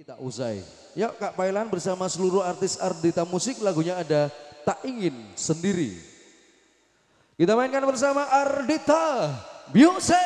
Kita usai. Yuk Kak Pailan bersama seluruh artis Ardita Music, lagunya ada Tak Ingin Sendiri. Kita mainkan bersama Ardita Music.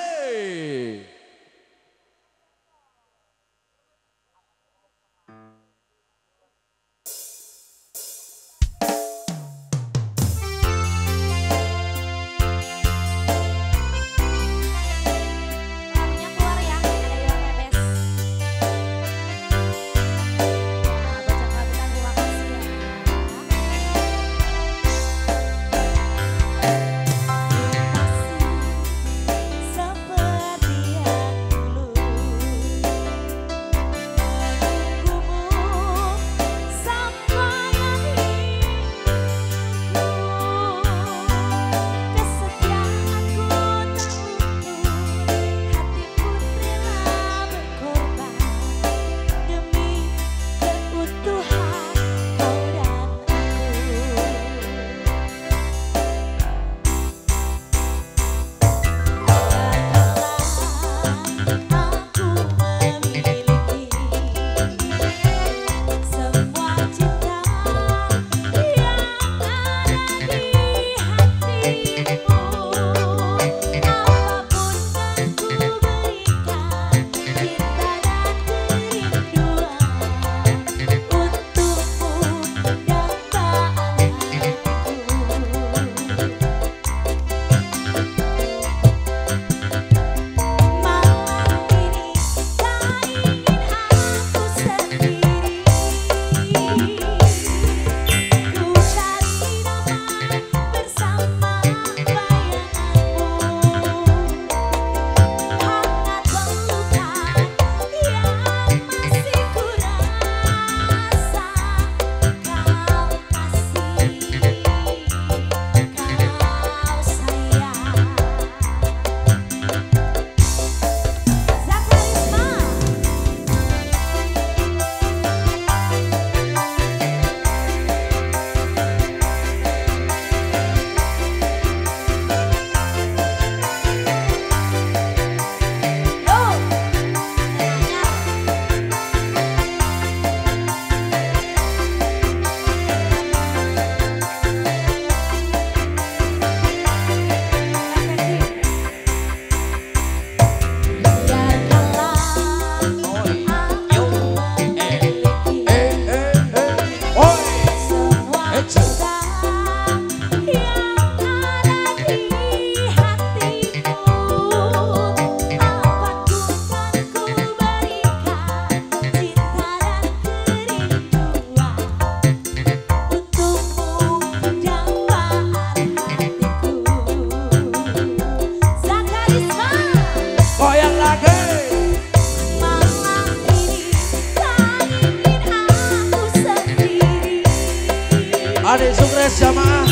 Adik Sugres jamaah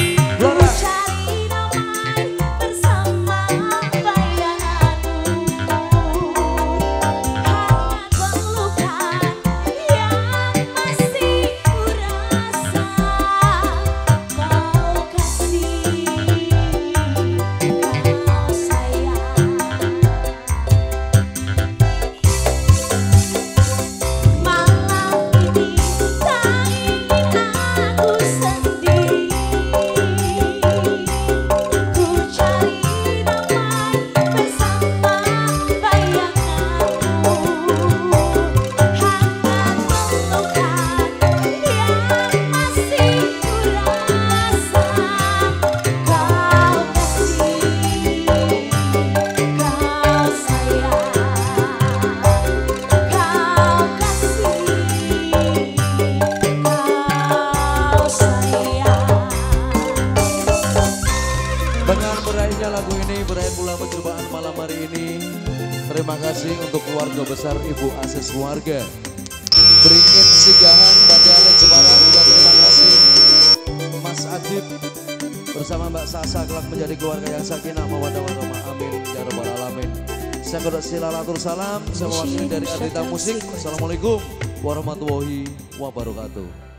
lagu ini berakhir pula perjumpaan malam hari ini. Terima kasih untuk keluarga besar Ibu Asis Warga. Beringin Sigahan pada Lejebarang juga terima kasih. Mas Adib bersama Mbak Sasa kelak menjadi keluarga yang sakinah mawaddah warahmah. Amin ya rabbal alamin. Saya kodok silalatul salam. Saya mewakili dari Ardita Music. Assalamualaikum warahmatullahi wabarakatuh.